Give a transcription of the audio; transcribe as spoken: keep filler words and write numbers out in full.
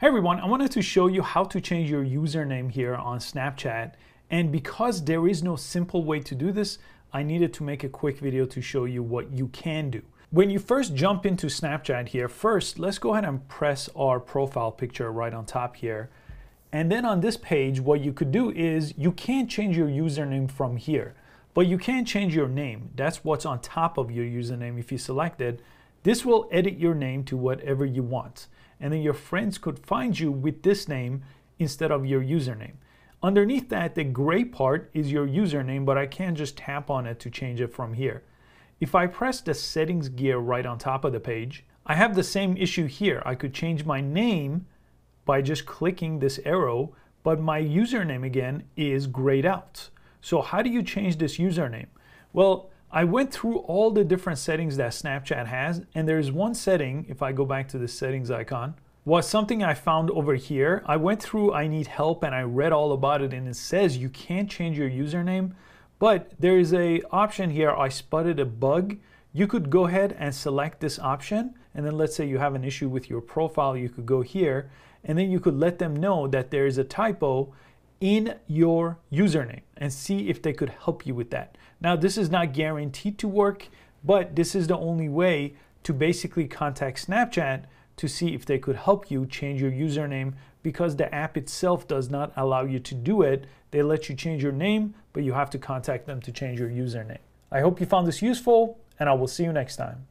Hey everyone, I wanted to show you how to change your username here on Snapchat, and because there is no simple way to do this, I needed to make a quick video to show you what you can do. When you first jump into Snapchat here, first let's go ahead and press our profile picture right on top here, and then on this page what you could do is you can't change your username from here, but you can change your name. That's what's on top of your username. If you select it, this will edit your name to whatever you want, and then your friends could find you with this name instead of your username. Underneath that, the gray part is your username, but I can't just tap on it to change it from here. If I press the settings gear right on top of the page, I have the same issue here. I could change my name by just clicking this arrow, but my username again is grayed out. So how do you change this username? Well, I went through all the different settings that Snapchat has, and there's one setting, if I go back to the settings icon, was something I found over here. I went through I need help and I read all about it, and it says you can't change your username, but there is a option here, I spotted a bug. You could go ahead and select this option, and then let's say you have an issue with your profile, you could go here, and then you could let them know that there is a typo in your username and see if they could help you with that. Now this is not guaranteed to work, but this is the only way to basically contact Snapchat to see if they could help you change your username, because the app itself does not allow you to do it. They let you change your name, but you have to contact them to change your username. I hope you found this useful, and I will see you next time.